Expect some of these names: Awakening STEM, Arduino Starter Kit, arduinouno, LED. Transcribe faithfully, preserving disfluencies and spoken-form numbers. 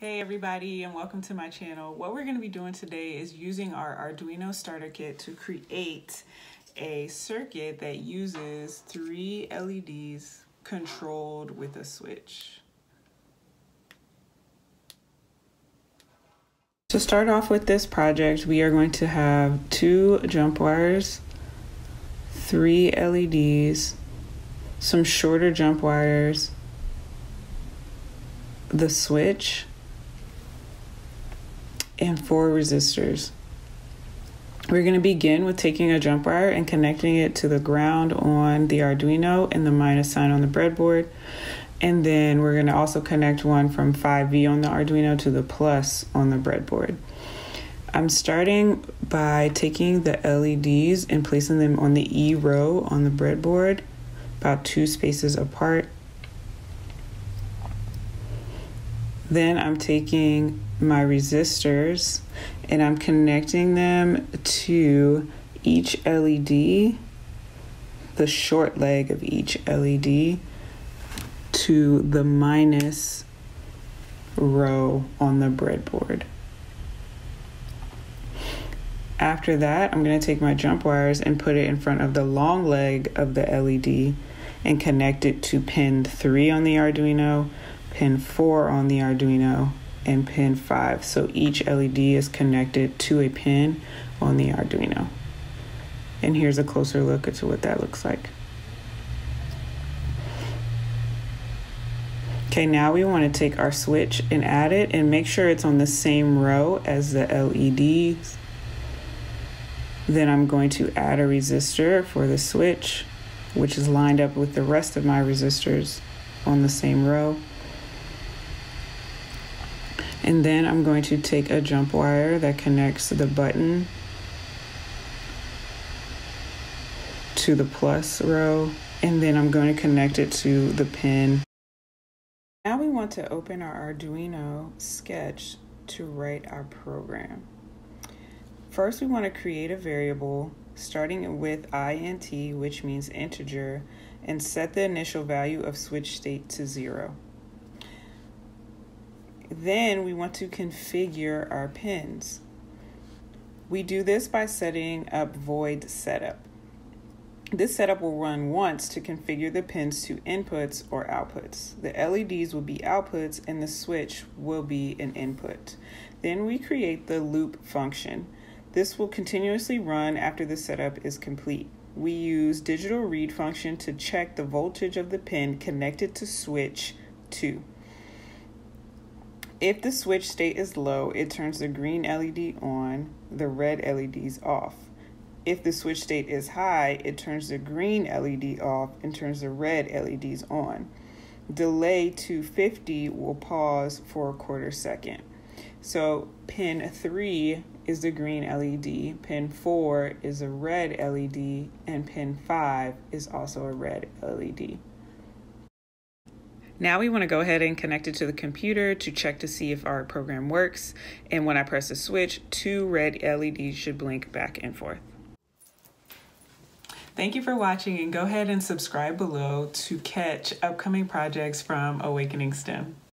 Hey everybody, and welcome to my channel. What we're going to be doing today is using our Arduino Starter Kit to create a circuit that uses three L E Ds controlled with a switch. To start off with this project, we are going to have two jump wires, three L E Ds, some shorter jump wires, the switch, and four resistors. We're going to begin with taking a jump wire and connecting it to the ground on the Arduino and the minus sign on the breadboard. And then we're going to also connect one from five V on the Arduino to the plus on the breadboard. I'm starting by taking the L E Ds and placing them on the E row on the breadboard, about two spaces apart. Then I'm taking my resistors and I'm connecting them to each L E D, the short leg of each L E D, to the minus row on the breadboard. After that, I'm going to take my jump wires and put it in front of the long leg of the L E D and connect it to pin three on the Arduino, pin four on the Arduino, and pin five. So each L E D is connected to a pin on the Arduino. And here's a closer look at what that looks like. Okay, now we want to take our switch and add it and make sure it's on the same row as the L E Ds. Then I'm going to add a resistor for the switch, which is lined up with the rest of my resistors on the same row. And then I'm going to take a jump wire that connects the button to the plus row, and then I'm going to connect it to the pin. Now we want to open our Arduino sketch to write our program. First, we want to create a variable starting with int, which means integer, and set the initial value of switch state to zero. Then we want to configure our pins. We do this by setting up void setup. This setup will run once to configure the pins to inputs or outputs. The L E Ds will be outputs and the switch will be an input. Then we create the loop function. This will continuously run after the setup is complete. We use digital read function to check the voltage of the pin connected to switch two. If the switch state is low, it turns the green L E D on, the red L E Ds off. If the switch state is high, it turns the green L E D off and turns the red L E Ds on. Delay to fifty will pause for a quarter second. So pin three is the green L E D, pin four is a red L E D, and pin five is also a red L E D. Now we want to go ahead and connect it to the computer to check to see if our program works. And when I press the switch, two red L E Ds should blink back and forth. Thank you for watching, and go ahead and subscribe below to catch upcoming projects from Awakening STEM.